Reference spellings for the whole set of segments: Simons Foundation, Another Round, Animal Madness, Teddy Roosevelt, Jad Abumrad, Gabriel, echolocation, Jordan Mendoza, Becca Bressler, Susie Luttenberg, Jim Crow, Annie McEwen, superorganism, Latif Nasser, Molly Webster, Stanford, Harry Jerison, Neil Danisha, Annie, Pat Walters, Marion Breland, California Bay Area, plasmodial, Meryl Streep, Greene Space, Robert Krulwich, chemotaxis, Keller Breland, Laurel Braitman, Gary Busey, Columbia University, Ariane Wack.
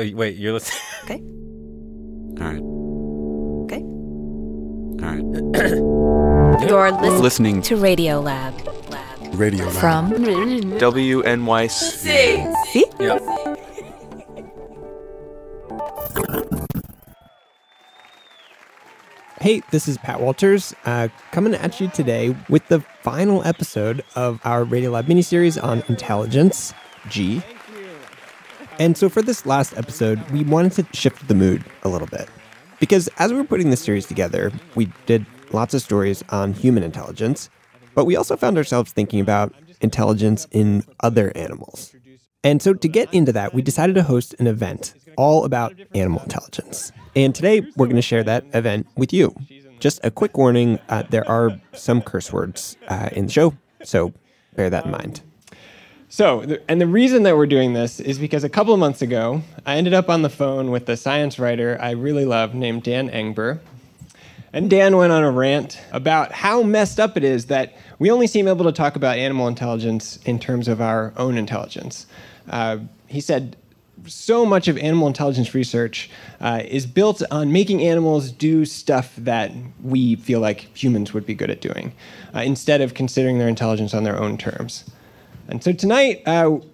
Oh, wait, you're listening. Okay. All right. You're listening to Radiolab. Radiolab. From WNYC. See? Yep. Hey, this is Pat Walters, coming at you today with the final episode of our Radiolab miniseries on intelligence, G. And so for this last episode, we wanted to shift the mood a little bit. Because as we were putting this series together, we did lots of stories on human intelligence, but we also found ourselves thinking about intelligence in other animals. And so to get into that, we decided to host an event all about animal intelligence. And today, we're going to share that event with you. Just a quick warning, there are some curse words in the show, so bear that in mind. So, and the reason that we're doing this is because a couple of months ago, I ended up on the phone with a science writer I really love named Dan Engber. And Dan went on a rant about how messed up it is that we only seem able to talk about animal intelligence in terms of our own intelligence. He said, so much of animal intelligence research is built on making animals do stuff that we feel like humans would be good at doing, instead of considering their intelligence on their own terms. And so tonight,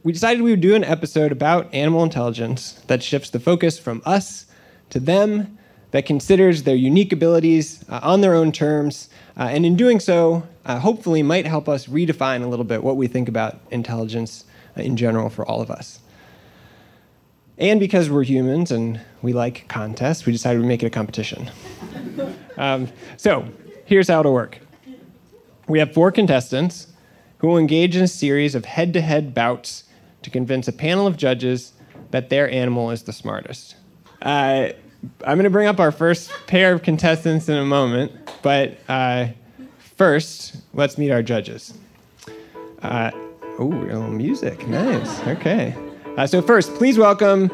we decided we would do an episode about animal intelligence that shifts the focus from us to them, that considers their unique abilities on their own terms, and in doing so, hopefully might help us redefine a little bit what we think about intelligence in general for all of us. And because we're humans and we like contests, we decided we'd make it a competition. So here's how it'll work. We have 4 contestants who will engage in a series of head-to-head bouts to convince a panel of judges that their animal is the smartest. I'm going to bring up our first pair of contestants in a moment, but first, let's meet our judges. A little music. Nice. Okay. So first, please welcome,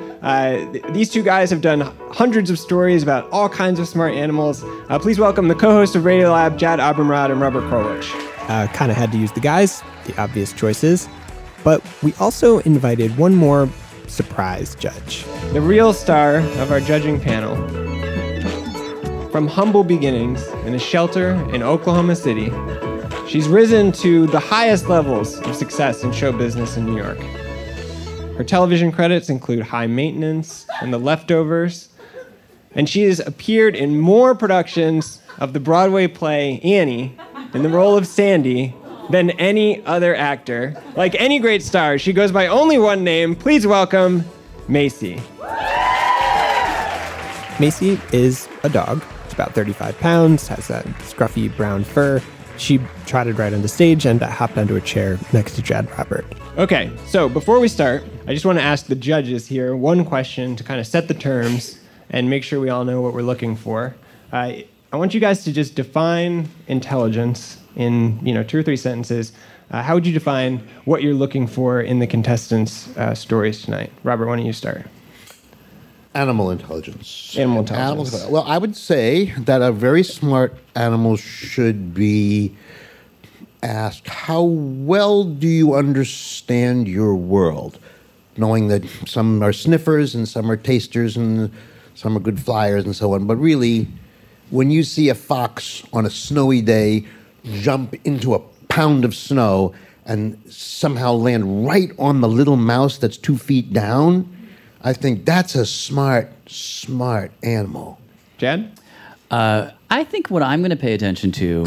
these two guys have done hundreds of stories about all kinds of smart animals. Please welcome the co-hosts of Radiolab, Jad Abumrad and Robert Krulwich. Kind of had to use the guys, the obvious choices, but we also invited one more surprise judge. The real star of our judging panel. From humble beginnings in a shelter in Oklahoma City, she's risen to the highest levels of success in show business in New York. Her television credits include High Maintenance and The Leftovers, and she has appeared in more productions of the Broadway play Annie in the role of Sandy than any other actor. Like any great star, she goes by only one name. Please welcome Macy. Macy is a dog. She's about 35 pounds, has that scruffy brown fur. She trotted right on the stage and hopped onto a chair next to Jad Robert. Okay, so before we start, I just want to ask the judges here one question to kind of set the terms and make sure we all know what we're looking for. I want you guys to just define intelligence in 2 or 3 sentences. How would you define what you're looking for in the contestants' stories tonight? Robert, why don't you start? Animal intelligence. Well, I would say that a very smart animal should be asked, how well do you understand your world? Knowing that some are sniffers and some are tasters and some are good flyers and so on. But really, when you see a fox on a snowy day jump into a pound of snow and somehow land right on the little mouse that's 2 feet down, I think that's a smart animal. Jad? I think what I'm going to pay attention to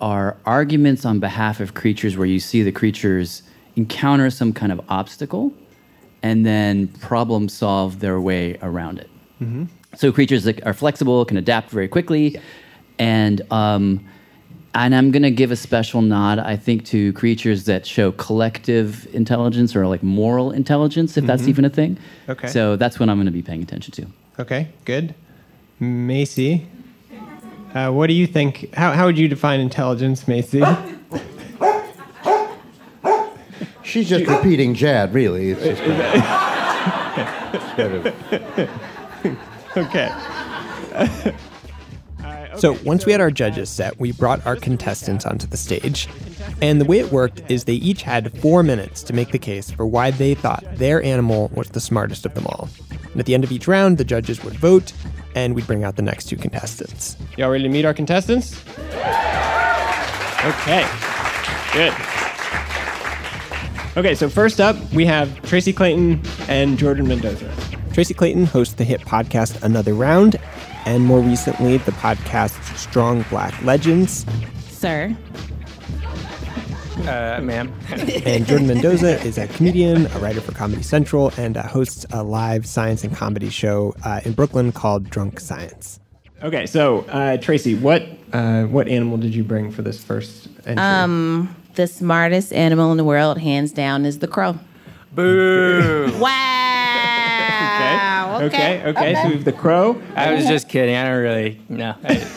are arguments on behalf of creatures where you see the creatures encounter some kind of obstacle and then problem solve their way around it. Mm-hmm. So creatures that are flexible, can adapt very quickly, and I'm going to give a special nod, I think, to creatures that show collective intelligence or like moral intelligence, if that's even a thing. Okay. So that's what I'm going to be paying attention to. Okay, good. Macy, what do you think? How would you define intelligence, Macy? She's just repeating Jad, really. It's just okay. So once we had our judges set, we brought our contestants onto the stage. And the way it worked is they each had 4 minutes to make the case for why they thought their animal was the smartest of them all. And at the end of each round, the judges would vote, and we'd bring out the next two contestants. Y'all ready to meet our contestants? Okay. Good. Okay, so first up, we have Tracy Clayton and Jordan Mendoza. Tracy Clayton hosts the hit podcast Another Round, and more recently, the podcast Strong Black Legends. Sir. Ma'am. And Jordan Mendoza is a comedian, a writer for Comedy Central, and hosts a live science and comedy show in Brooklyn called Drunk Science. Okay, so Tracy, what animal did you bring for this first entry? The smartest animal in the world, hands down, is the crow. Boo! Wow! Okay. So we have the crow. I was just kidding. I don't really. No,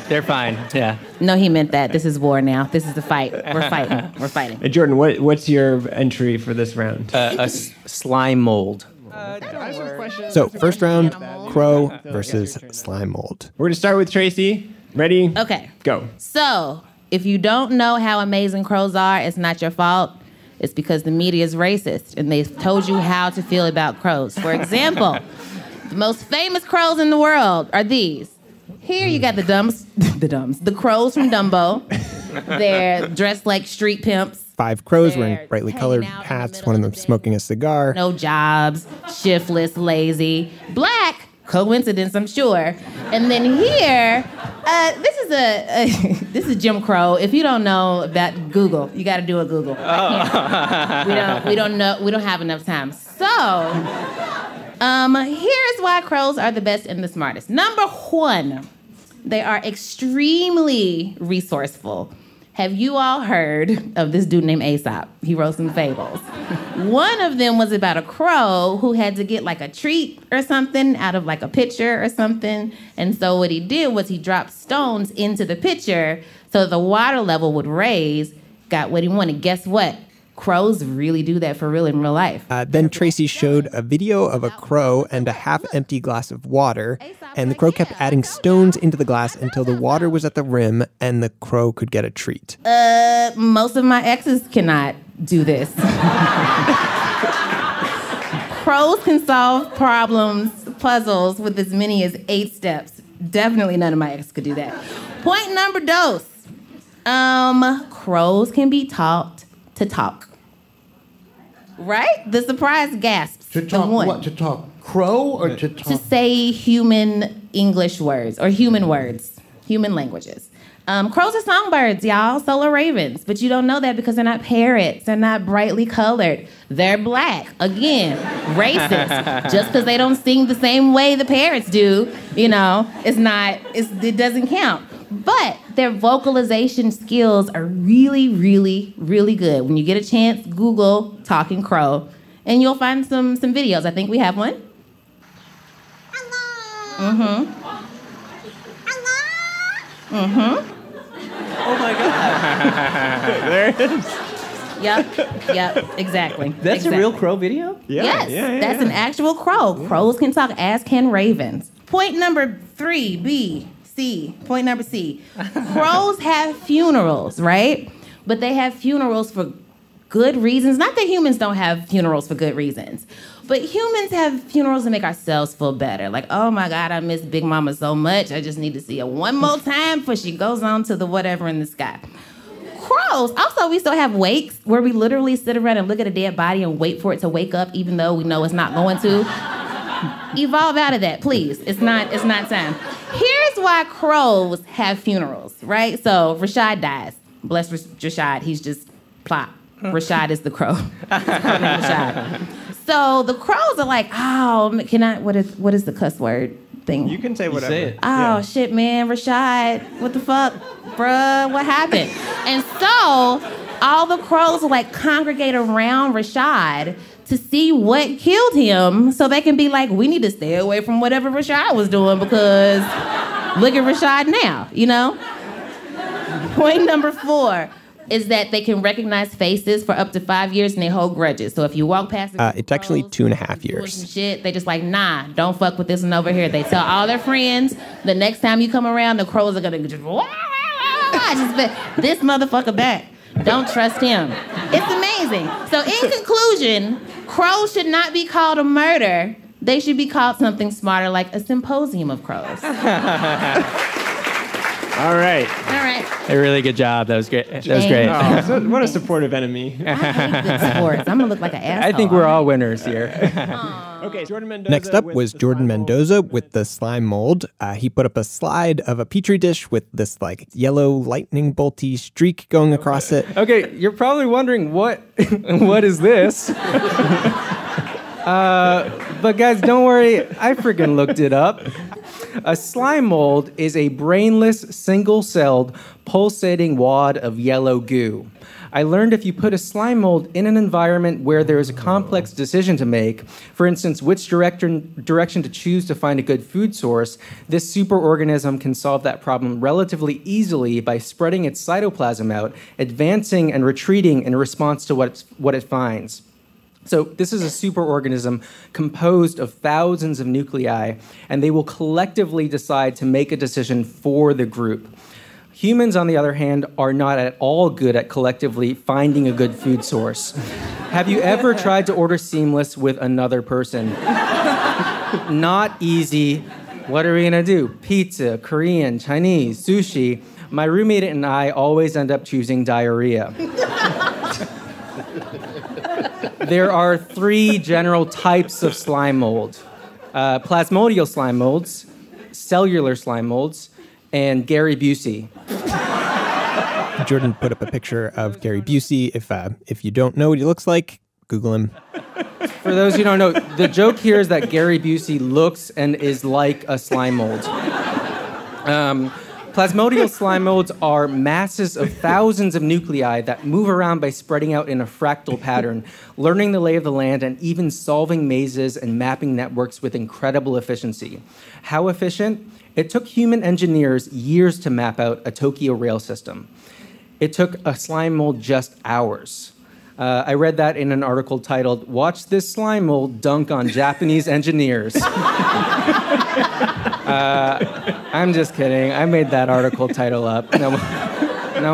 they're fine. Yeah. No, he meant that. This is war now. This is the fight. We're fighting. We're fighting. Jordan, what's your entry for this round? A slime mold. So first round, crow versus slime mold. We're gonna start with Tracy. Ready? Okay. Go. So if you don't know how amazing crows are, it's not your fault. It's because the media is racist and they've told you how to feel about crows. For example, the most famous crows in the world are these. Here you got the crows from Dumbo. They're dressed like street pimps. 5 crows wearing brightly colored hats, one of them smoking a cigar. No jobs, shiftless, lazy, black, coincidence, I'm sure. And then here, this is Jim Crow. If you don't know that, Google. You got to do a Google. Oh. We don't know. We don't have enough time. So, here's why crows are the best and the smartest. Number one, they are extremely resourceful. Have you all heard of this dude named Aesop? He wrote some fables. One of them was about a crow who had to get like a treat or something out of like a pitcher or something. And so what he did was he dropped stones into the pitcher so the water level would raise, got what he wanted. Guess what? Crows really do that for real in real life. Then Tracy showed a video of a crow and a half-empty glass of water, and the crow kept adding stones into the glass until the water was at the rim and the crow could get a treat. Most of my exes cannot do this. Crows can solve puzzles with as many as 8 steps. Definitely none of my exes could do that. Point number dose. Crows can be taught to talk. Right? The surprise gasps. To talk what? To talk crow or to talk? To say human English words or human words, human languages. Crows are songbirds, y'all. So are ravens. But you don't know that because they're not parrots. They're not brightly colored. They're black. Again, racist. Just because they don't sing the same way the parrots do, it doesn't count. But their vocalization skills are really, really, really good. When you get a chance, Google talking crow, and you'll find some videos. I think we have one. Hello. Mm-hmm. Hello. Mm-hmm. Oh, my God. There it is. Yep, exactly. That's exactly. A real crow video? Yeah. Yes, that's an actual crow. Yeah. Crows can talk, as can ravens. Point number 3B. Point number C. Crows have funerals, right? But they have funerals for good reasons. Not that humans don't have funerals for good reasons, but humans have funerals to make ourselves feel better. Like, oh my God, I miss Big Mama so much. I just need to see her one more time before she goes on to the whatever in the sky. Crows. Also, we still have wakes where we literally sit around and look at a dead body and wait for it to wake up, even though we know it's not going to. Evolve out of that, please. It's not time. Here's why crows have funerals, right? So Rashad dies. Bless Rashad. He's just plop. Rashad is the crow. Rashad. So the crows are like, oh, what is the cuss word thing? You can say whatever. Say it. Oh, shit, man. Rashad, what the fuck? Bruh, what happened? And so all the crows will like congregate around Rashad to see what killed him so they can be like, we need to stay away from whatever Rashad was doing because look at Rashad now, Point number 4 is that they can recognize faces for up to 5 years and they hold grudges. So if you walk past... it's actually 2.5 years. Shit, they just like, nah, don't fuck with this one over here. They tell all their friends, the next time you come around, the crows are going to just... This motherfucker back. Don't trust him. It's amazing. So in conclusion, crows should not be called a murder. They should be called something smarter, like a symposium of crows. All right. All right. A really good job. That was great. That was great. Oh, what a supportive enemy. I hate good sports. I'm going to look like an asshole. I think we're all winners here. Okay, Jordan Mendoza. Next up was Jordan Mendoza with the slime mold. He put up a slide of a petri dish with this like yellow lightning bolty streak going across it. Okay, you're probably wondering what is this? But guys, don't worry. I freaking looked it up. A slime mold is a brainless, single-celled, pulsating wad of yellow goo. I learned if you put a slime mold in an environment where there is a complex decision to make, for instance, which direction to choose to find a good food source, this superorganism can solve that problem relatively easily by spreading its cytoplasm out, advancing and retreating in response to what it finds. So this is a superorganism composed of thousands of nuclei, and they will collectively decide to make a decision for the group. Humans, on the other hand, are not at all good at collectively finding a good food source. Have you ever tried to order seamless with another person? Not easy. What are we gonna do? Pizza, Korean, Chinese, sushi. My roommate and I always end up choosing diarrhea. There are three general types of slime mold. Plasmodial slime molds, cellular slime molds, and Gary Busey. Jordan put up a picture of Gary Busey. If you don't know what he looks like, Google him. For those who don't know, the joke here is that Gary Busey looks and is like a slime mold. Plasmodial slime molds are masses of thousands of nuclei that move around by spreading out in a fractal pattern, learning the lay of the land, and even solving mazes and mapping networks with incredible efficiency. How efficient? It took human engineers years to map out a Tokyo rail system. It took a slime mold just hours. I read that in an article titled, "Watch This Slime Mold Dunk on Japanese Engineers." I'm just kidding. I made that article title up. No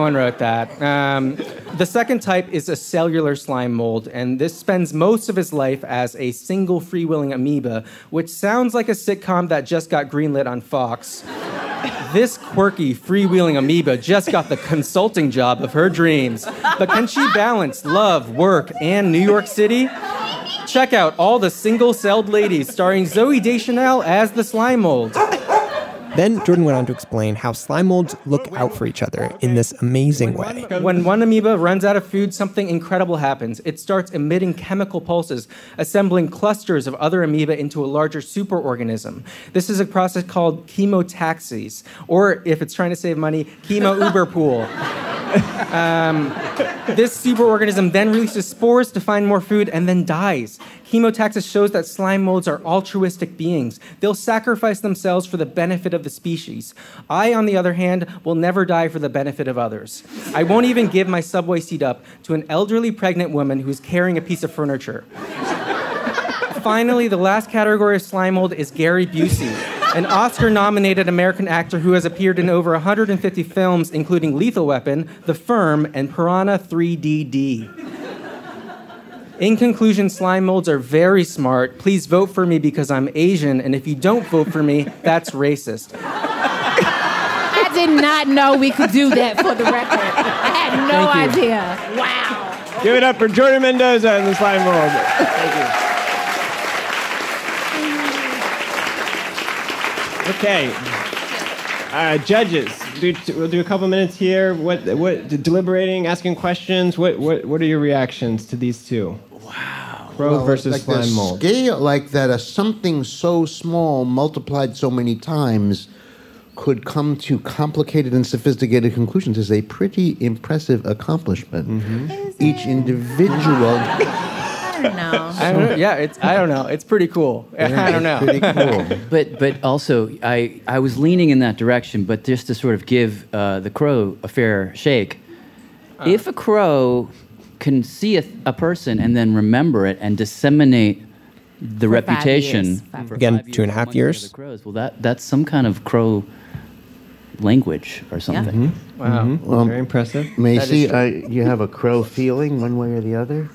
one wrote that. The second type is a cellular slime mold, and this spends most of its life as a single free-willing amoeba, which sounds like a sitcom that just got greenlit on Fox. This quirky, free-wheeling amoeba just got the consulting job of her dreams. But can she balance love, work, and New York City? Check out All the Single-Celled Ladies, starring Zooey Deschanel as the slime mold. Then Jordan went on to explain how slime molds look out for each other in this amazing way. When one amoeba runs out of food, something incredible happens. It starts emitting chemical pulses, assembling clusters of other amoeba into a larger superorganism. This is a process called chemotaxis, or if it's trying to save money, chemo-uber-pool. This superorganism then releases spores to find more food and then dies. Chemotaxis shows that slime molds are altruistic beings. They'll sacrifice themselves for the benefit of the species. I, on the other hand, will never die for the benefit of others. I won't even give my subway seat up to an elderly pregnant woman who's carrying a piece of furniture. Finally, the last category of slime mold is Gary Busey, an Oscar-nominated American actor who has appeared in over 150 films, including Lethal Weapon, The Firm, and Piranha 3DD. In conclusion, slime molds are very smart. Please vote for me because I'm Asian, and if you don't vote for me, that's racist. I did not know we could do that, for the record. I had no idea. Wow. Give it up for Jordan Mendoza and the slime mold. Thank you. Okay, judges, we'll do a couple minutes here. What deliberating, asking questions. What are your reactions to these two? Wow, crow versus like slime mold. Scale like that, something so small multiplied so many times could come to complicated and sophisticated conclusions is a pretty impressive accomplishment. Mm-hmm. Each individual. I don't know. Yeah, I don't know. It's pretty cool. Yeah, I don't know. Pretty cool. But also, I was leaning in that direction, but just to sort of give the crow a fair shake, if a crow can see a person and then remember it and disseminate the reputation. Again, 2.5 years. Crows, well, that's some kind of crow language or something. Yeah. Mm-hmm. Wow, mm-hmm. Well, very impressive. Macy, you have a crow feeling one way or the other?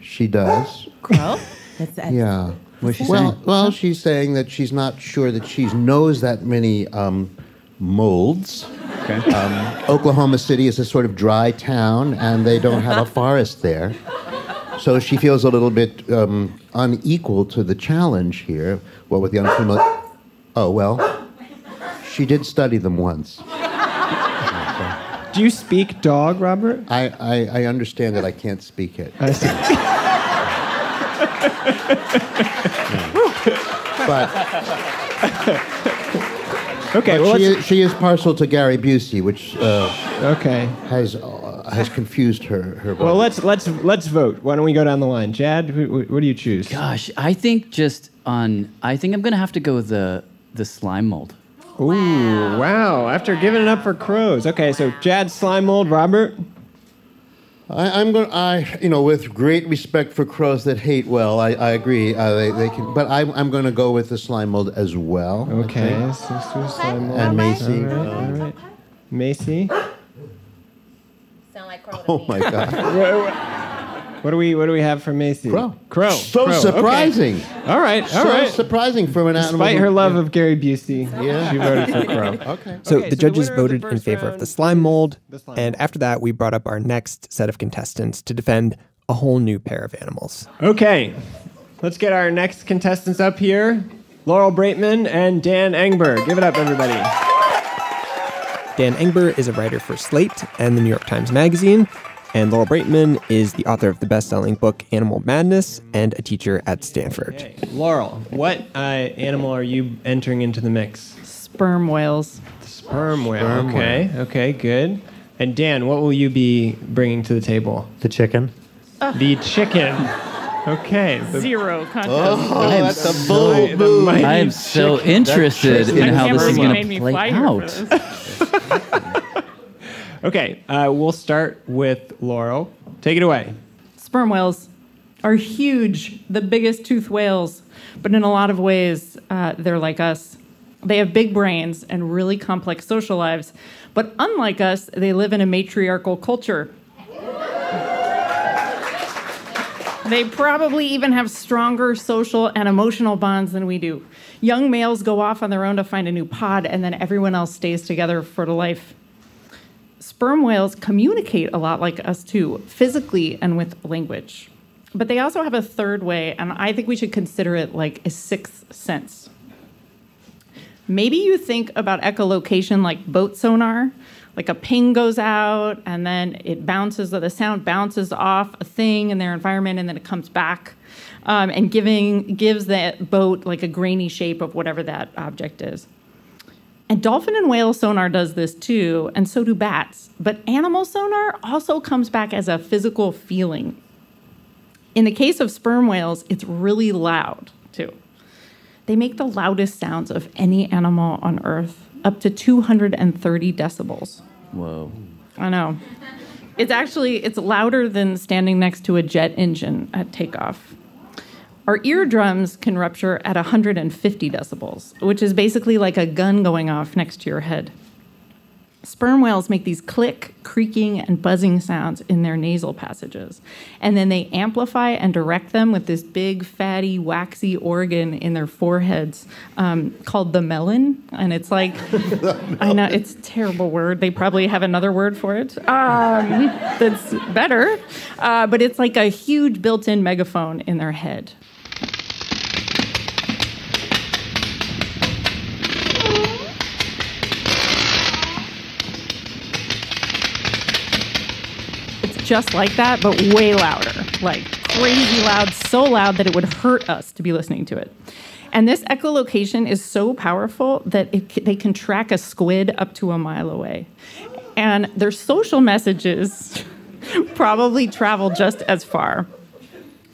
She does. Crow? That's yeah. What's she saying? Well, she's saying that she's not sure that she knows that many molds. Okay. Oklahoma City is a sort of dry town, and they don't have a forest there. So she feels a little bit unequal to the challenge here. What with the unfamiliar... Oh, well, she did study them once. Do you speak dog, Robert? I understand that I can't speak it. I see. But okay, but well, she is partial to Gary Busey, which has confused her vote. Well, let's vote. Why don't we go down the line, Jad? What do you choose? Gosh, I think I'm gonna have to go with the slime mold. Ooh, wow. After giving it up for crows. Okay, so Jad, slime mold, Robert? With great respect for crows that hate well, I agree. They can, but I'm going to go with the slime mold as well. Okay. Slime mold. And Macy. All right. Macy? Sound like crow to me. Oh my God. What do we have for Macy? Crow. So surprising. Okay. All right. So surprising from an animal. Despite her love of Gary Busey, she voted for Crow. Okay. So the judges voted in favor of the slime mold, and after that, we brought up our next set of contestants to defend a whole new pair of animals. Okay, let's get our next contestants up here, Laurel Braitman and Dan Engber. Give it up, everybody. Dan Engber is a writer for Slate and the New York Times Magazine, and Laurel Braitman is the author of the best-selling book Animal Madness and a teacher at Stanford. Okay. Laurel, what animal are you entering into the mix? Sperm whales. Sperm whale. Okay. Okay. Good. And Dan, what will you be bringing to the table? The chicken. The chicken. Okay. Zero contest. Oh, that's a bold move. I am so interested in how this is going to play out. Okay, we'll start with Laurel. Take it away. Sperm whales are huge, the biggest toothed whales, but in a lot of ways, they're like us. They have big brains and really complex social lives, but unlike us, they live in a matriarchal culture. They probably even have stronger social and emotional bonds than we do. Young males go off on their own to find a new pod, and then everyone else stays together for life. Sperm whales communicate a lot like us too, physically and with language. But they also have a third way, and I think we should consider it like a sixth sense. Maybe you think about echolocation like boat sonar, like a ping goes out and then it bounces, or the sound bounces off a thing in their environment and then it comes back and gives that boat like a grainy shape of whatever that object is. And dolphin and whale sonar does this too, and so do bats. But animal sonar also comes back as a physical feeling. In the case of sperm whales, it's really loud too. They make the loudest sounds of any animal on Earth, up to 230 decibels. Whoa. I know. It's louder than standing next to a jet engine at takeoff. Our eardrums can rupture at 150 decibels, which is basically like a gun going off next to your head. Sperm whales make these click, creaking, and buzzing sounds in their nasal passages, and then they amplify and direct them with this big, fatty, waxy organ in their foreheads called the melon, and it's like, I know, it's a terrible word. They probably have another word for it that's better, but it's like a huge built-in megaphone in their head. Just like that, but way louder, like crazy loud, so loud that it would hurt us to be listening to it. And this echolocation is so powerful that they can track a squid up to a mile away. And their social messages probably travel just as far.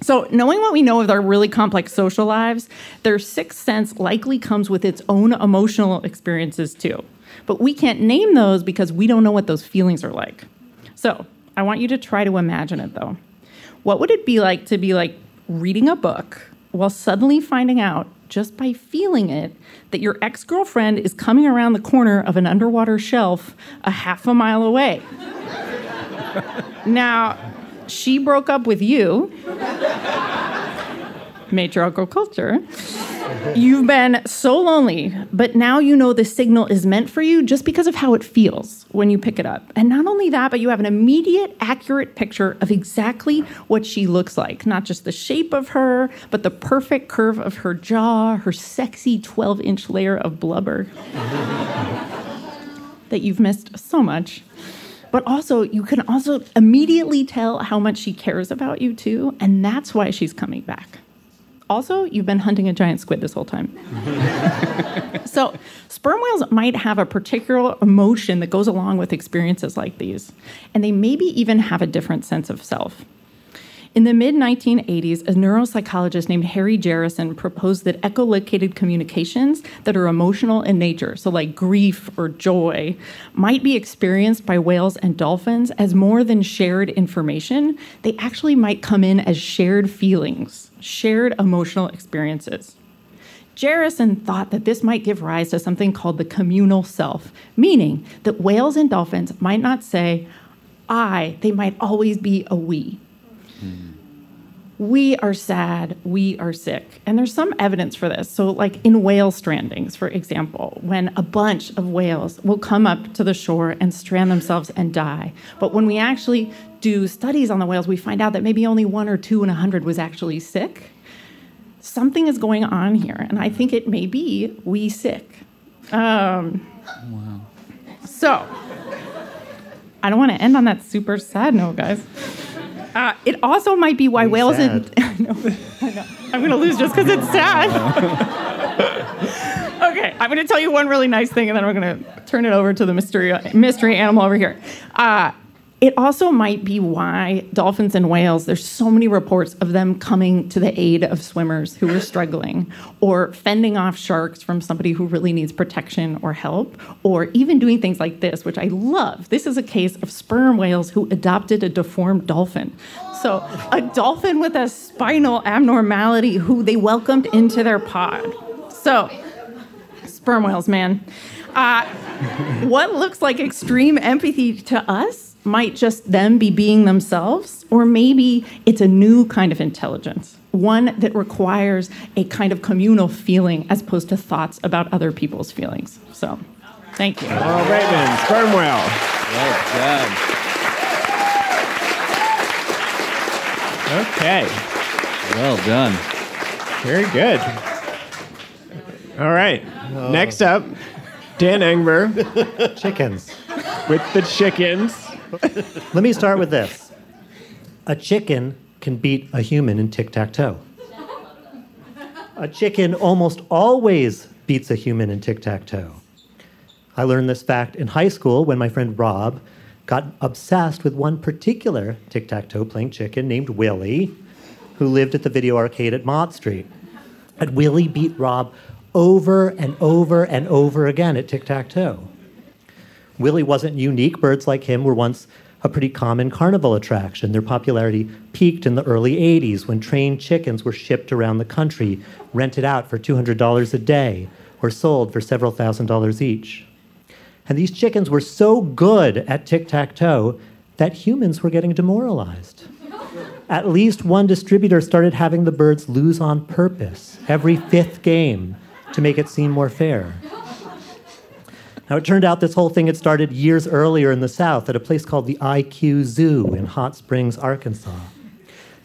So knowing what we know of their really complex social lives, their sixth sense likely comes with its own emotional experiences too. But we can't name those because we don't know what those feelings are like. So I want you to try to imagine it, though. What would it be like to be reading a book while suddenly finding out, just by feeling it, that your ex-girlfriend is coming around the corner of an underwater shelf a half a mile away. Now, she broke up with you, matriarchal culture. You've been so lonely, but now you know the signal is meant for you just because of how it feels when you pick it up. And not only that, but you have an immediate, accurate picture of exactly what she looks like. Not just the shape of her, but the perfect curve of her jaw, her sexy 12-inch layer of blubber that you've missed so much. But also, you can also immediately tell how much she cares about you, too, and that's why she's coming back. Also, you've been hunting a giant squid this whole time. So, sperm whales might have a particular emotion that goes along with experiences like these, and they maybe even have a different sense of self. In the mid-1980s, a neuropsychologist named Harry Jerison proposed that echolocated communications that are emotional in nature, so like grief or joy, might be experienced by whales and dolphins as more than shared information. They actually might come in as shared feelings, shared emotional experiences. Jerison thought that this might give rise to something called the communal self, meaning that whales and dolphins might not say, I, they might always be a we. We are sad, we are sick. And there's some evidence for this. So like in whale strandings, for example, when a bunch of whales will come up to the shore and strand themselves and die. But when we actually do studies on the whales, we find out that maybe only 1 or 2 in 100 was actually sick. Something is going on here, and I think it may be we sick. Wow. So I don't want to end on that super sad note, guys. It also might be why whales and... no, I'm going to lose just because it's sad. Okay, I'm going to tell you one really nice thing, and then we're going to turn it over to the mystery animal over here. It also might be why dolphins and whales, there's so many reports of them coming to the aid of swimmers who are struggling, or fending off sharks from somebody who really needs protection or help, or even doing things like this, which I love. This is a case of sperm whales who adopted a deformed dolphin. So a dolphin with a spinal abnormality who they welcomed into their pod. So sperm whales, man. What looks like extreme empathy to us might just them be being themselves, or maybe it's a new kind of intelligence, one that requires a kind of communal feeling as opposed to thoughts about other people's feelings. So, thank you. Laurel Braitman, sperm whale. Well done. Okay. Well done. Very good. All right. Next up, Dan Engber. Chickens. With the chickens. Let me start with this. A chicken can beat a human in tic-tac-toe. A chicken almost always beats a human in tic-tac-toe. I learned this fact in high school when my friend Rob got obsessed with one particular tic-tac-toe playing chicken named Willie, who lived at the video arcade at Mott Street. And Willie beat Rob over and over and over again at tic-tac-toe. Willie wasn't unique. Birds like him were once a pretty common carnival attraction. Their popularity peaked in the early 80s when trained chickens were shipped around the country, rented out for $200 a day, or sold for several $1,000s each. And these chickens were so good at tic-tac-toe that humans were getting demoralized. At least one distributor started having the birds lose on purpose every 5th game to make it seem more fair. Now, it turned out this whole thing had started years earlier in the South at a place called the IQ Zoo in Hot Springs, Arkansas.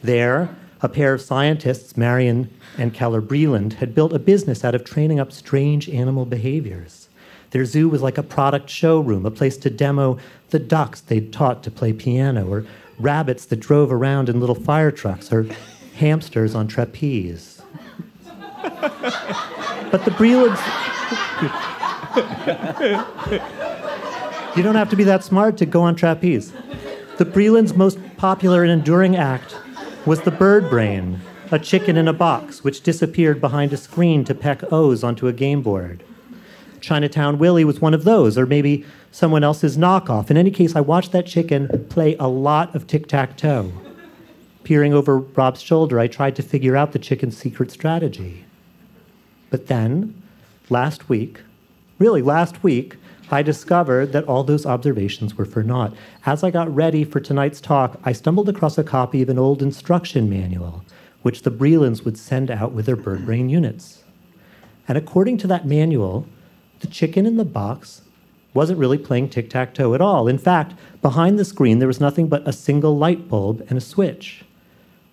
There, a pair of scientists, Marion and Keller Breland, had built a business out of training up strange animal behaviors. Their zoo was like a product showroom, a place to demo the ducks they'd taught to play piano, or rabbits that drove around in little fire trucks, or hamsters on trapeze. But the Brelands... You don't have to be that smart to go on trapeze. The Breland's most popular and enduring act was the bird brain, a chicken in a box which disappeared behind a screen to peck O's onto a game board. Chinatown Willie was one of those, or maybe someone else's knockoff. In any case, I watched that chicken play a lot of tic-tac-toe. Peering over Rob's shoulder, I tried to figure out the chicken's secret strategy. But then, last week, I discovered that all those observations were for naught. As I got ready for tonight's talk, I stumbled across a copy of an old instruction manual, which the Brelands would send out with their bird brain units. And according to that manual, the chicken in the box wasn't really playing tic-tac-toe at all. In fact, behind the screen, there was nothing but a single light bulb and a switch.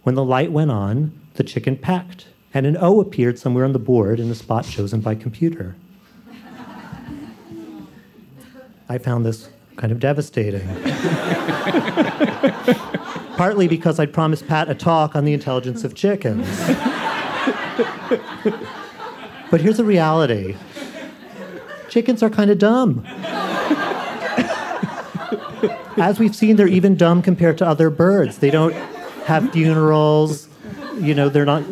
When the light went on, the chicken pecked, and an O appeared somewhere on the board in a spot chosen by computer. I found this kind of devastating. Partly because I'd promised Pat a talk on the intelligence of chickens. But here's the reality. Chickens are kind of dumb. As we've seen, they're even dumb compared to other birds. They don't have funerals, they're not,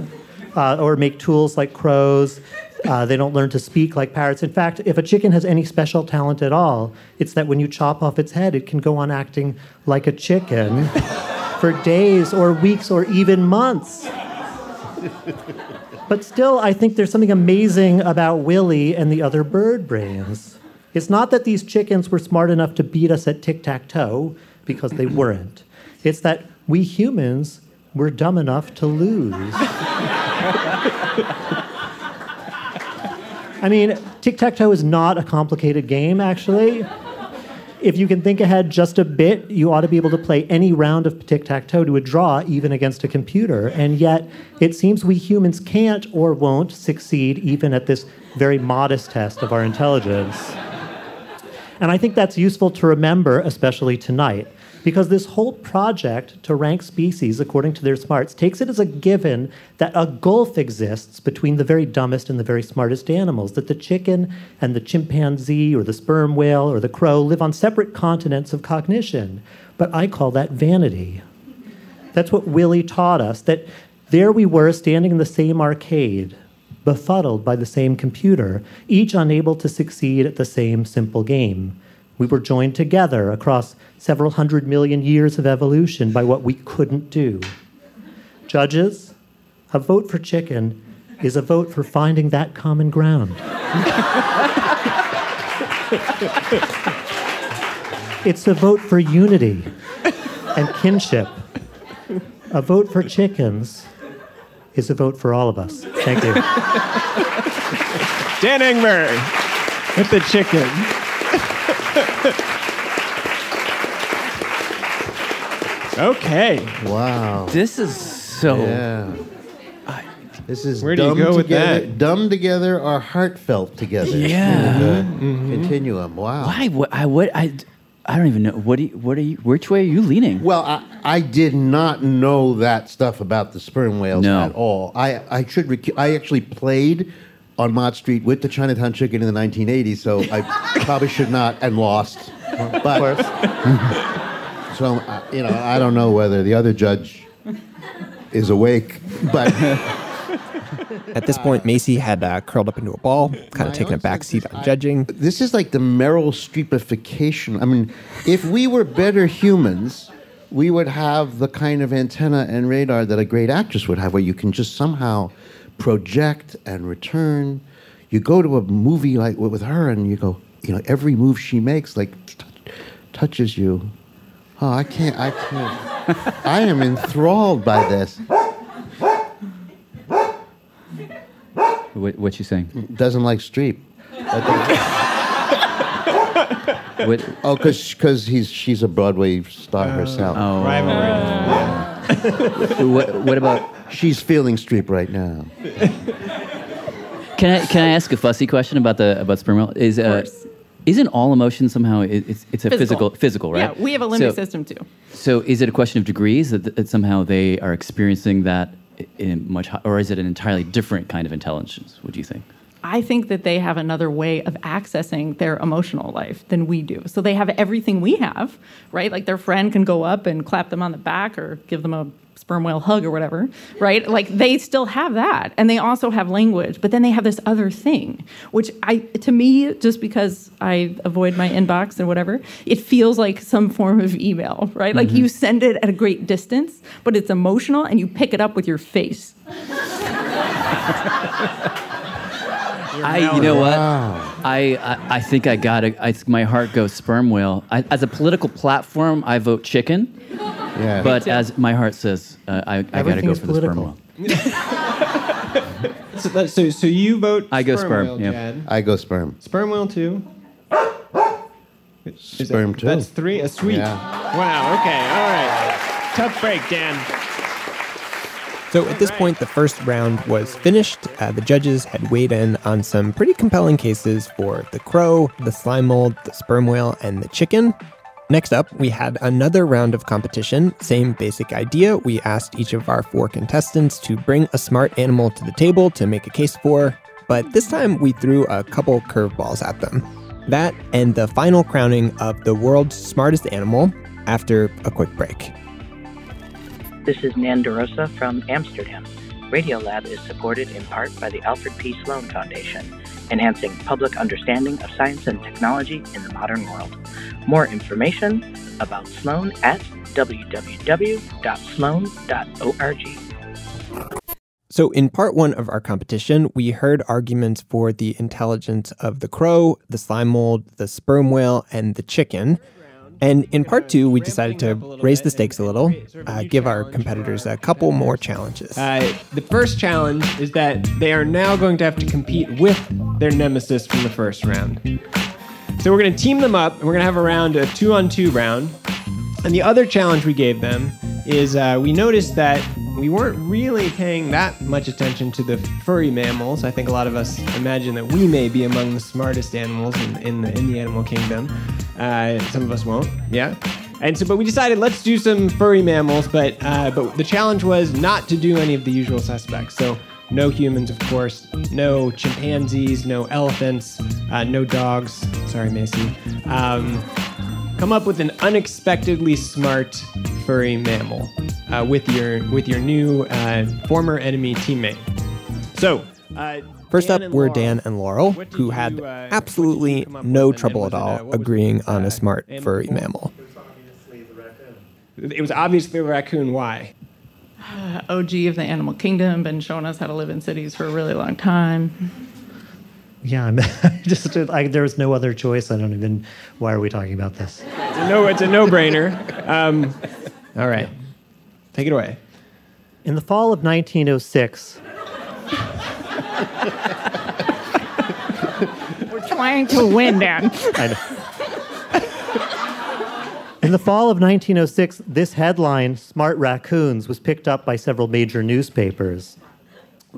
or make tools like crows. They don't learn to speak like parrots. In fact, if a chicken has any special talent at all, it's that when you chop off its head, it can go on acting like a chicken for days or weeks or even months. But still, I think there's something amazing about Willie and the other bird brains. It's not that these chickens were smart enough to beat us at tic-tac-toe, because they weren't. It's that we humans were dumb enough to lose. I mean, tic-tac-toe is not a complicated game, actually. If you can think ahead just a bit, you ought to be able to play any round of tic-tac-toe to a draw, even against a computer. And yet, it seems we humans can't or won't succeed even at this very modest test of our intelligence. And I think that's useful to remember, especially tonight, because this whole project to rank species according to their smarts takes it as a given that a gulf exists between the very dumbest and the very smartest animals, that the chicken and the chimpanzee or the sperm whale or the crow live on separate continents of cognition. But I call that vanity. That's what Willie taught us, that there we were standing in the same arcade, befuddled by the same computer, each unable to succeed at the same simple game. We were joined together across several hundred million years of evolution by what we couldn't do. Judges, a vote for chicken is a vote for finding that common ground. It's a vote for unity and kinship. A vote for chickens is a vote for all of us. Thank you. Dan Engber with the chicken. Okay. Wow. This is so. Yeah. This is where dumb do you go together, with that? Dumb together or heartfelt together? Yeah. Continuum. Wow. Why? I don't even know. Which way are you leaning? Well, I did not know that stuff about the sperm whales at all. I actually played on Mott Street with the Chinatown Chicken in the 1980s, so I probably should not, and lost. But, of course. So, I don't know whether the other judge is awake, but... At this point, Macy had curled up into a ball, kind of taken a back seat on judging. This is like the Meryl Streepification. I mean, if we were better humans, we would have the kind of antenna and radar that a great actress would have, where you can just somehow project and return. You go to a movie like with her, and you go, every move she makes, like, touches you. Oh, I can't. I am enthralled by this. What you saying? Doesn't like Streep. Oh, because she's a Broadway star herself. Oh, rivalry. What about? She's feeling Streep right now. Can I ask a fussy question about sperm whale? Isn't all emotion somehow, it's a physical, right? Yeah, we have a limbic system too. So is it a question of degrees that somehow they are experiencing that in much, or is it an entirely different kind of intelligence, would you think? I think that they have another way of accessing their emotional life than we do. So they have everything we have, right? Like their friend can go up and clap them on the back or give them a sperm whale hug or whatever, right? Like they still have that. And they also have language, but then they have this other thing, which to me, just because I avoid my inbox and whatever, it feels like some form of email, right? Like you send it at a great distance, but it's emotional and you pick it up with your face. You know what? Wow. I think I got it. My heart goes sperm whale. As a political platform, I vote chicken. Yeah. But as my heart says, I got to go for the sperm whale. so you vote? I go sperm. Whale, yeah. Jad. I go sperm. Sperm whale too. Sperm too. That's three. A sweet. Yeah. Wow. Okay. All right. Tough break, Dan. So at this point, the first round was finished. The judges had weighed in on some pretty compelling cases for the crow, the slime mold, the sperm whale, and the chicken. Next up, we had another round of competition. Same basic idea. We asked each of our four contestants to bring a smart animal to the table to make a case for, but this time we threw a couple curveballs at them. That and the final crowning of the world's smartest animal after a quick break. This is Nan DeRosa from Amsterdam. Radiolab is supported in part by the Alfred P. Sloan Foundation, enhancing public understanding of science and technology in the modern world. More information about Sloan at www.sloan.org. So in part one of our competition, we heard arguments for the intelligence of the crow, the slime mold, the sperm whale, and the chicken. And in part two, we decided to raise the stakes a little, give our competitors a couple more challenges. The first challenge is that they are now going to have to compete with their nemesis from the first round. So we're going to team them up, and we're going to have a round, a 2-on-2 round. And the other challenge we gave them is we noticed that we weren't really paying that much attention to the furry mammals. I think a lot of us imagine that we may be among the smartest animals in the animal kingdom. Some of us won't, yeah. But we decided let's do some furry mammals, but the challenge was not to do any of the usual suspects. So no humans, of course, no chimpanzees, no elephants, no dogs. Sorry, Macy. Come up with an unexpectedly smart furry mammal with your new former enemy teammate. So, first up were Dan and Laurel, who had absolutely no trouble at all agreeing on a smart furry mammal. It was obviously the raccoon. Why? OG of the animal kingdom, been showing us how to live in cities for a really long time. Yeah, there was no other choice. Why are we talking about this? It's a no-brainer. All right. Take it away. In the fall of 1906... We're trying to win, Dan. I know. In the fall of 1906, this headline, Smart Raccoons, was picked up by several major newspapers.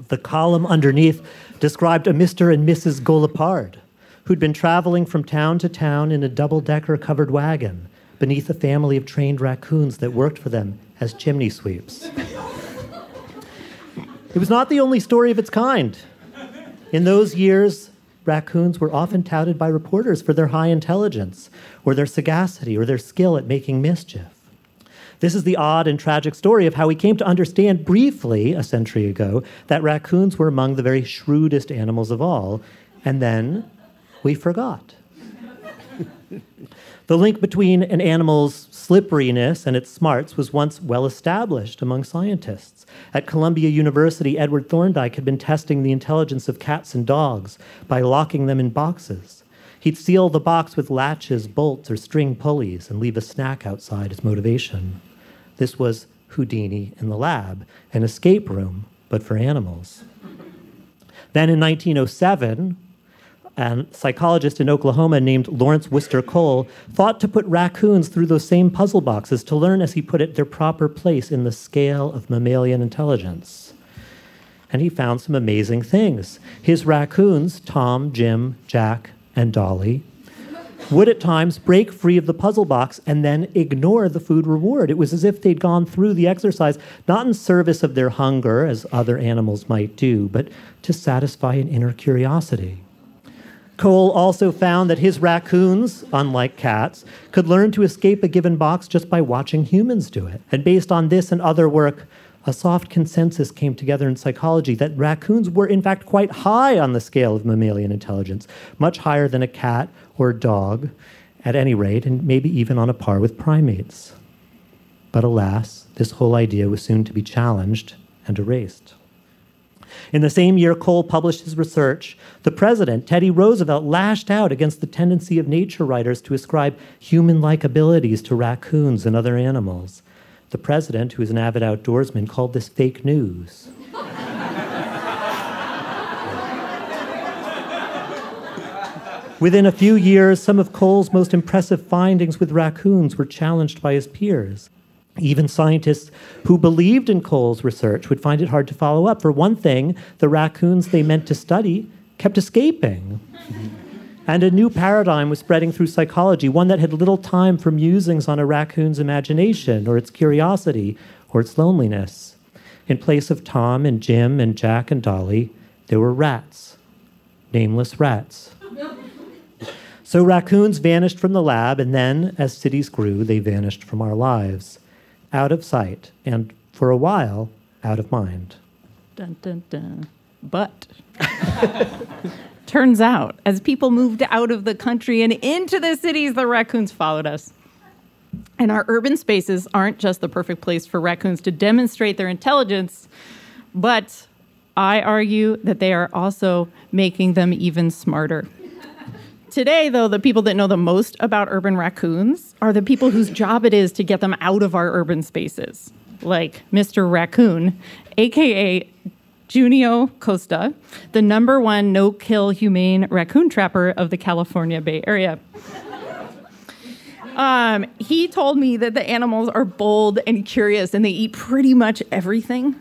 The column underneath described a Mr. and Mrs. Golopard, who'd been traveling from town to town in a double-decker covered wagon beneath a family of trained raccoons that worked for them as chimney sweeps. It was not the only story of its kind. In those years, raccoons were often touted by reporters for their high intelligence, or their sagacity, or their skill at making mischief. This is the odd and tragic story of how we came to understand briefly, a century ago, that raccoons were among the very shrewdest animals of all, and then we forgot. The link between an animal's slipperiness and its smarts was once well established among scientists. At Columbia University, Edward Thorndike had been testing the intelligence of cats and dogs by locking them in boxes. He'd seal the box with latches, bolts, or string pulleys and leave a snack outside as motivation. This was Houdini in the lab, an escape room, but for animals. Then in 1907, a psychologist in Oklahoma named Lawrence Worcester Cole thought to put raccoons through those same puzzle boxes to learn, as he put it, their proper place in the scale of mammalian intelligence. And he found some amazing things. His raccoons, Tom, Jim, Jack, and Dolly, would at times break free of the puzzle box and then ignore the food reward. It was as if they'd gone through the exercise, not in service of their hunger, as other animals might do, but to satisfy an inner curiosity. Cole also found that his raccoons, unlike cats, could learn to escape a given box just by watching humans do it. And based on this and other work, a soft consensus came together in psychology that raccoons were, in fact, quite high on the scale of mammalian intelligence, much higher than a cat or a dog, at any rate, and maybe even on a par with primates. But alas, this whole idea was soon to be challenged and erased. In the same year Cole published his research, the president, Teddy Roosevelt, lashed out against the tendency of nature writers to ascribe human-like abilities to raccoons and other animals. The president, who is an avid outdoorsman, called this fake news. Within a few years, some of Cole's most impressive findings with raccoons were challenged by his peers. Even scientists who believed in Cole's research would find it hard to follow up. For one thing, the raccoons they meant to study kept escaping. And a new paradigm was spreading through psychology, one that had little time for musings on a raccoon's imagination or its curiosity or its loneliness. In place of Tom and Jim and Jack and Dolly, there were rats, nameless rats. So raccoons vanished from the lab, and then, as cities grew, they vanished from our lives. Out of sight, and for a while, out of mind. Dun, dun, dun. But, turns out, as people moved out of the country and into the cities, the raccoons followed us. And our urban spaces aren't just the perfect place for raccoons to demonstrate their intelligence, but I argue that they are also making them even smarter. Today, though, the people that know the most about urban raccoons are the people whose job it is to get them out of our urban spaces, like Mr. Raccoon, a.k.a. Junio Costa, the #1 no-kill humane raccoon trapper of the California Bay Area. He told me that the animals are bold and curious, and they eat pretty much everything.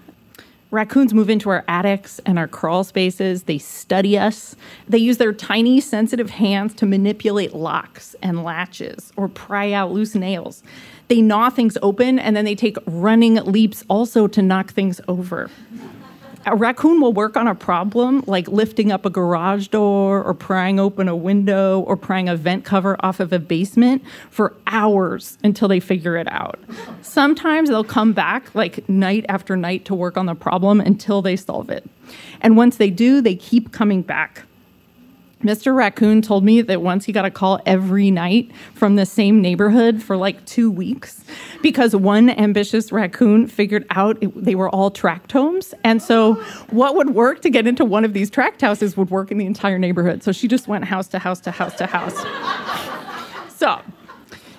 Raccoons move into our attics and our crawl spaces. They study us. They use their tiny, sensitive hands to manipulate locks and latches or pry out loose nails. They gnaw things open, and then they take running leaps also to knock things over. A raccoon will work on a problem like lifting up a garage door or prying open a window or prying a vent cover off of a basement for hours until they figure it out. Sometimes they'll come back like night after night to work on the problem until they solve it. And once they do, they keep coming back. Mr. Raccoon told me that once he got a call every night from the same neighborhood for like 2 weeks because one ambitious raccoon figured out they were all tract homes. And so what would work to get into one of these tract houses would work in the entire neighborhood. So she just went house to house to house to house. So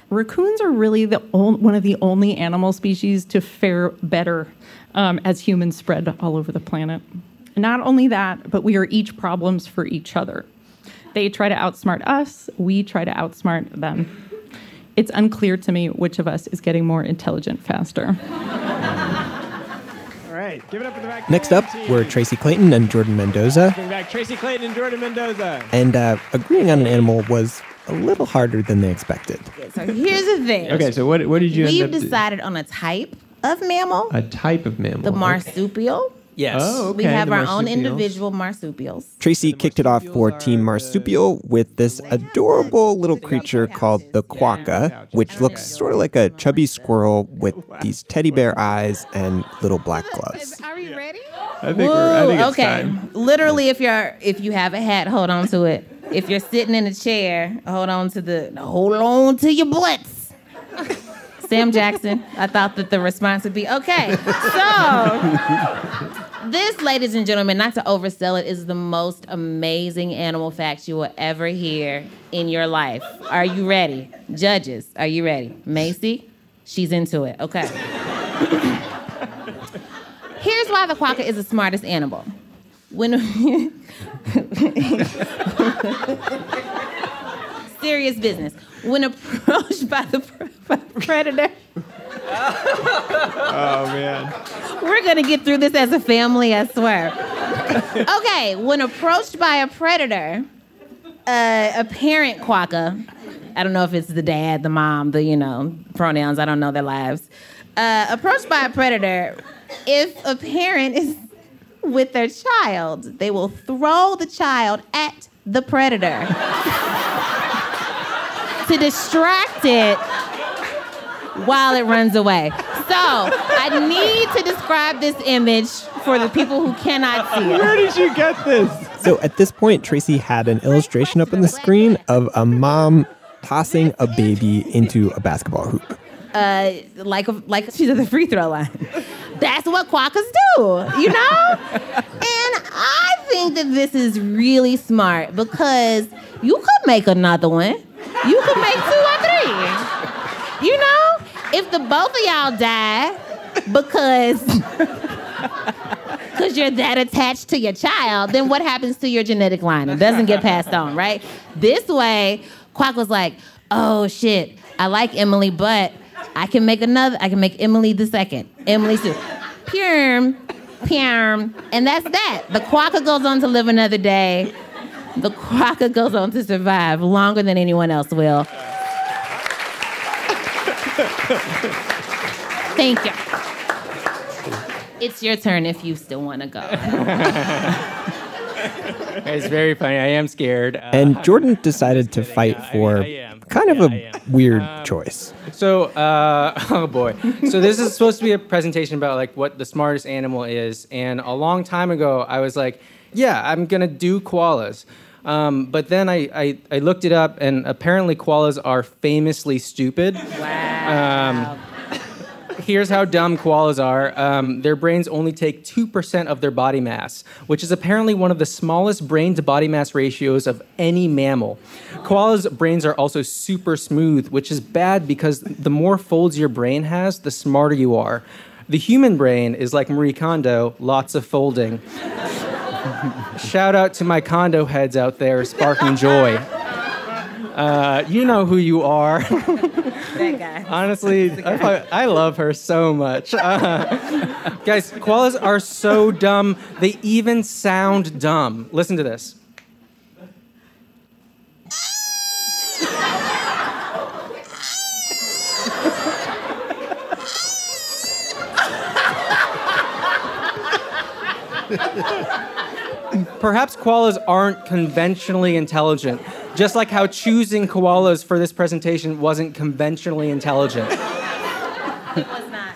raccoons are really one of the only animal species to fare better as humans spread all over the planet. Not only that, but we are each problems for each other. They try to outsmart us, we try to outsmart them. It's unclear to me which of us is getting more intelligent faster. All right, give it up for the back. Next up were Tracy Clayton and Jordan Mendoza. Tracy Clayton and Jordan Mendoza. And agreeing on an animal was a little harder than they expected. So here's the thing. Okay, so what did you end up We've decided on a type of mammal. A type of mammal. The marsupial. Okay. Yes. Oh, okay. We have our own individual marsupials. Tracy kicked it off for Team Marsupial with this adorable little creature called the quokka, which looks sort of like a chubby squirrel with these teddy bear eyes and little black gloves. Are we ready? I think it's time. Literally, if you have a hat, hold on to it. If you're sitting in a chair, hold on to your butts. Sam Jackson. I thought that the response would be, okay. So, this, ladies and gentlemen, not to oversell it, is the most amazing animal fact you will ever hear in your life. Are you ready? Judges, are you ready? Macy, she's into it. Okay. Here's why the quokka is the smartest animal. Serious business. When approached by the predator. Oh, man. We're going to get through this as a family, I swear. Okay, when approached by a predator, a parent quokka, I don't know if it's the dad, the mom, the, pronouns, I don't know their lives. Approached by a predator, if a parent is with their child, they will throw the child at the predator to distract it while it runs away. So I need to describe this image for the people who cannot see it. Where did you get this? So at this point, Tracy had an illustration up on the screen of a mom tossing a baby into a basketball hoop. Like she's at the free throw line. That's what quackers do, you know? And I think that this is really smart because you could make another one. You could make 2 or 3. You know? If the both of y'all die because you're that attached to your child, then what happens to your genetic line? It doesn't get passed on, right? This way, Quack was like, oh, shit, I like Emily, but I can make Emily II. Emily II. Pyrm. And that's that. The quokka goes on to live another day. The quokka goes on to survive longer than anyone else will. Thank you. It's your turn if you still want to go. It's very funny. I am scared. And Jordan decided to fight for kind of a weird choice. So, oh boy. So this is supposed to be a presentation about like what the smartest animal is. And a long time ago, I was like, yeah, I'm going to do koalas. But then I looked it up, and apparently koalas are famously stupid. Wow. Here's how dumb koalas are. Their brains only take 2% of their body mass, which is apparently one of the smallest brain-to-body mass ratios of any mammal. Koalas' brains are also super smooth, which is bad because the more folds your brain has, the smarter you are. The human brain is like Marie Kondo, lots of folding. Shout out to my condo heads out there, sparking joy. You know who you are. That guy. Honestly, that guy. I love her so much. Guys, koalas are so dumb, they even sound dumb. Listen to this. Perhaps koalas aren't conventionally intelligent, just like how choosing koalas for this presentation wasn't conventionally intelligent. It was not.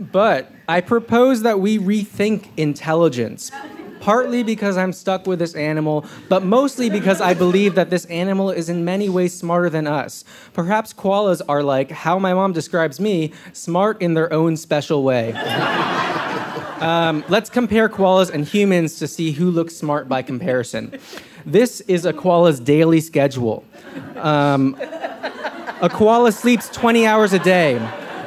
But I propose that we rethink intelligence, partly because I'm stuck with this animal, but mostly because I believe that this animal is in many ways smarter than us. Perhaps koalas are like, how my mom describes me, smart in their own special way. Let's compare koalas and humans to see who looks smart by comparison. This is a koala's daily schedule. A koala sleeps 20 hours a day,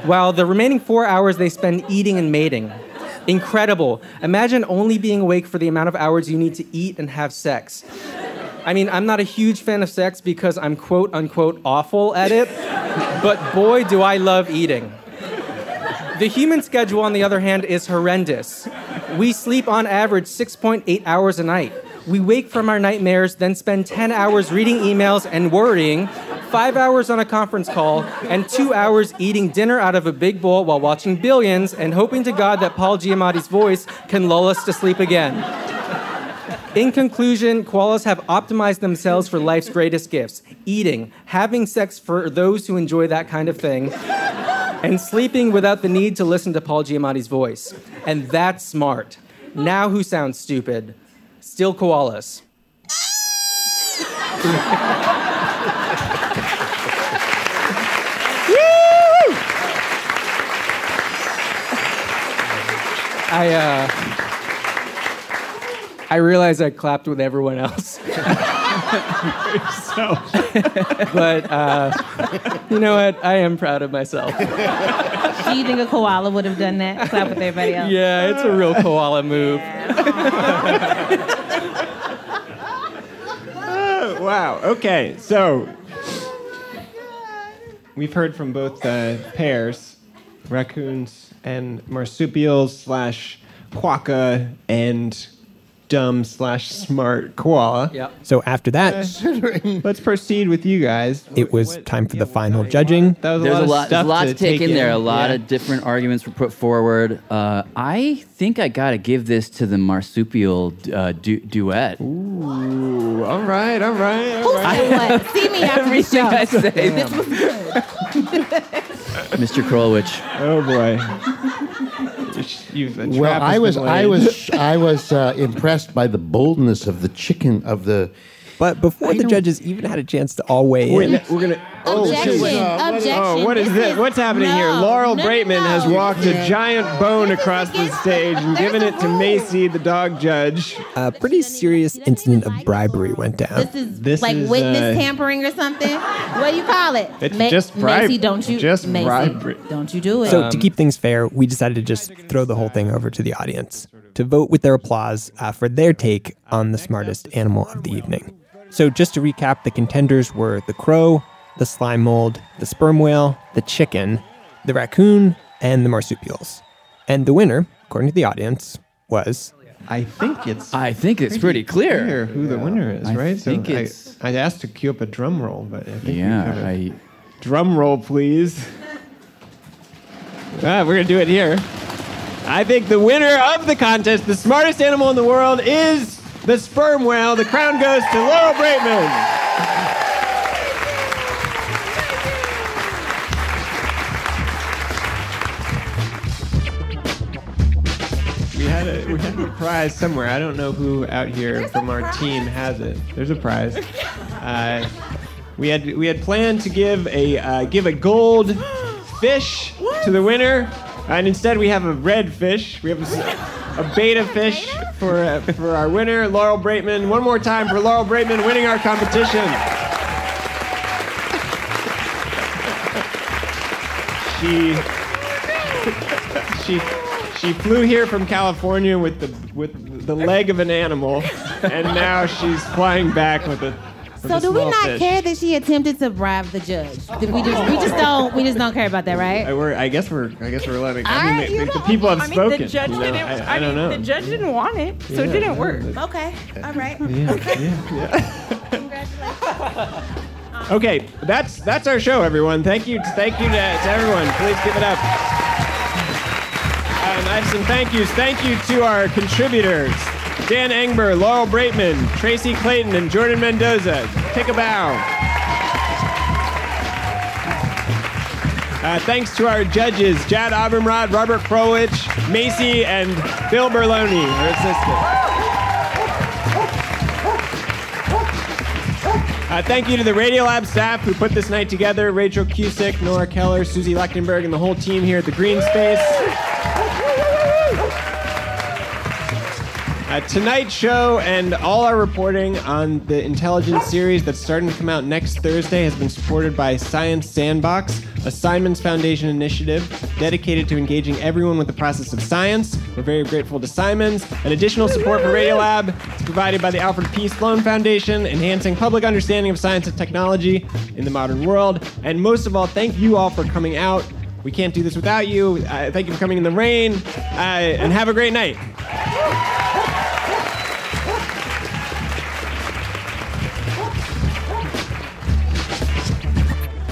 while the remaining 4 hours they spend eating and mating. Incredible. Imagine only being awake for the amount of hours you need to eat and have sex. I mean, I'm not a huge fan of sex because I'm quote unquote awful at it, but boy, do I love eating. The human schedule, on the other hand, is horrendous. We sleep on average 6.8 hours a night. We wake from our nightmares, then spend 10 hours reading emails and worrying, 5 hours on a conference call, and 2 hours eating dinner out of a big bowl while watching Billions and hoping to God that Paul Giamatti's voice can lull us to sleep again. In conclusion, koalas have optimized themselves for life's greatest gifts: eating, having sex for those who enjoy that kind of thing, and sleeping without the need to listen to Paul Giamatti's voice. And that's smart. Now who sounds stupid? Still koalas. I realize I clapped with everyone else. But you know what? I am proud of myself. Do you think a koala would have done that? Clap with everybody else. Yeah, it's a real koala move. Yeah. Oh, wow. Okay. So we've heard from both pairs, raccoons and marsupials / quokka and dumb/smart koala. Yep. So after that, let's proceed with you guys. It was time for the final judging. There's a lot to take in there. A lot of different arguments were put forward. I think I got to give this to the marsupial duet. Ooh. All right. Who said what? See me after the show. I say. This was good. Mr. Krulwich. Oh boy. I was impressed by the boldness of the chicken of the. But before the judges even had a chance to all weigh in, Objection. What is this? What's happening here? Laurel Braitman has walked a giant bone across the stage and given it to Macy, the dog judge. A pretty serious incident of bribery went down. This is witness tampering or something? What do you call it? It's just bribery. Macy, don't you do it. So to keep things fair, we decided to just throw the whole thing over to the audience to vote with their applause for their take on the smartest animal of the evening. So just to recap, the contenders were the crow, the slime mold, the sperm whale, the chicken, the raccoon, and the marsupials. And the winner, according to the audience, was... I think it's pretty clear who the winner is, right? I asked to cue up a drum roll, but I think drum roll, please. We're going to do it here. I think the winner of the contest, the smartest animal in the world, is the sperm whale. The crown goes to Laurel Braitman. We had a prize somewhere. I don't know who out here from our team has it. There's a prize. We had planned to give a gold fish to the winner. And instead, we have a red fish. We have a beta fish for our winner, Laurel Braitman. One more time for Laurel Braitman winning our competition. She flew here from California with the leg of an animal, and now she's flying back with a. So do we not care that she attempted to bribe the judge? We just don't care about that, right? I guess we're letting. The people have spoken. The judge didn't. The judge didn't want it, so it didn't work. Okay. All right. Yeah. Congratulations. Okay, that's our show, everyone. Thank you to everyone. Please give it up. I have some thank yous. Thank you to our contributors. Dan Engber, Laurel Braitman, Tracy Clayton, and Jordan Mendoza. Take a bow. Thanks to our judges, Jad Abumrad, Robert Krulwich, Macy, and Bill Berloni, her assistant. Thank you to the Radiolab staff who put this night together, Rachel Cusick, Nora Keller, Susie Luttenberg, and the whole team here at the Green Space. Tonight's show and all our reporting on the intelligence series that's starting to come out next Thursday has been supported by Science Sandbox, a Simons Foundation initiative dedicated to engaging everyone with the process of science. We're very grateful to Simons. And additional support for Radiolab is provided by the Alfred P. Sloan Foundation, enhancing public understanding of science and technology in the modern world. And most of all, thank you all for coming out. We can't do this without you. Thank you for coming in the rain, and have a great night.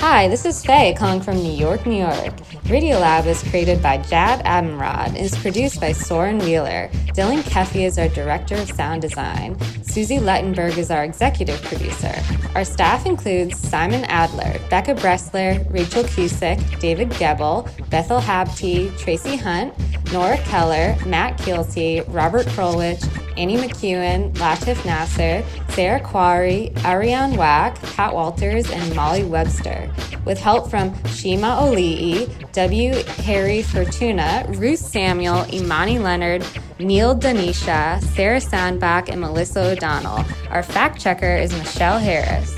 Hi, this is Faye calling from New York, New York. Radiolab is created by Jad Abumrad and is produced by Soren Wheeler. Dylan Keffy is our director of sound design. Susie Luttenberg is our executive producer. Our staff includes Simon Adler, Becca Bressler, Rachel Cusick, David Gebel, Bethel Habte, Tracy Hunt, Nora Keller, Matt Kielty, Robert Krulwich, Annie McEwen, Latif Nasser, Sarah Quarry, Ariane Wack, Pat Walters, and Molly Webster. With help from Shima Oli'i, W. Harry Fortuna, Ruth Samuel, Imani Leonard, Neil Danisha, Sarah Sandbach, and Melissa O'Donnell. Our fact checker is Michelle Harris.